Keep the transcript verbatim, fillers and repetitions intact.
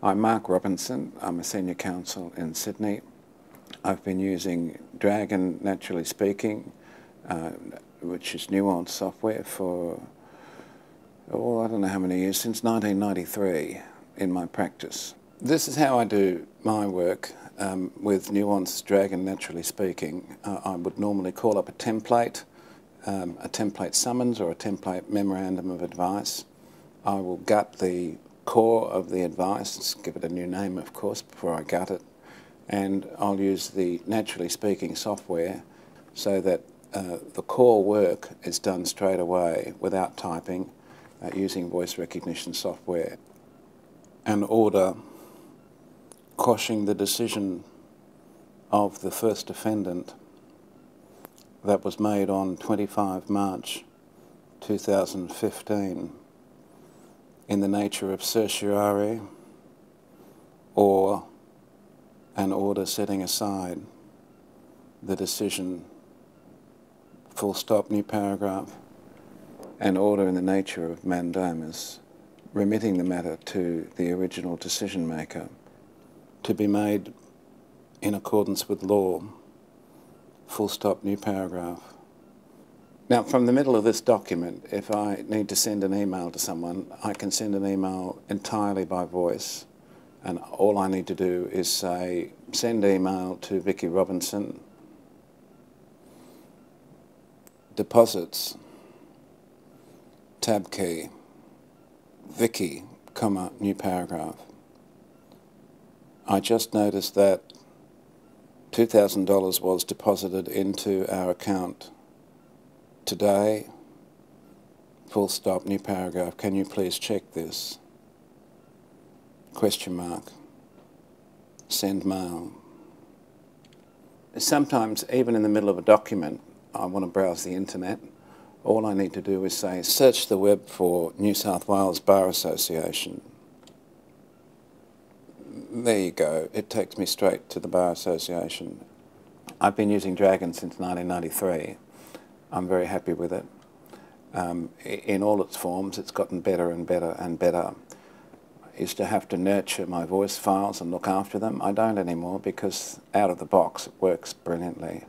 I'm Mark Robinson. I'm a senior counsel in Sydney. I've been using Dragon NaturallySpeaking, uh, which is Nuance software, for, oh, I don't know how many years, since nineteen ninety-three in my practice. This is how I do my work um, with Nuance Dragon NaturallySpeaking. Uh, I would normally call up a template, um, a template summons or a template memorandum of advice. I will gut the core of the advice, give it a new name of course before I gut it, and I'll use the NaturallySpeaking software so that uh, the core work is done straight away without typing, uh, using voice recognition software. An order quashing the decision of the first defendant that was made on twenty-five March two thousand fifteen in the nature of certiorari or an order setting aside the decision, full stop, new paragraph, an order in the nature of mandamus, remitting the matter to the original decision maker to be made in accordance with law, full stop, new paragraph. Now, from the middle of this document, if I need to send an email to someone, I can send an email entirely by voice, and all I need to do is say, send email to Vicky Robinson, deposits, tab key, Vicky, comma, new paragraph. I just noticed that two thousand dollars was deposited into our account today, full stop, new paragraph, can you please check this? Question mark, send mail. Sometimes, even in the middle of a document, I want to browse the internet. All I need to do is say, search the web for New South Wales Bar Association. There you go, it takes me straight to the Bar Association. I've been using Dragon since nineteen ninety-three. I'm very happy with it. Um, in all its forms, it's gotten better and better and better. I used to have to nurture my voice files and look after them. I don't anymore because out of the box it works brilliantly.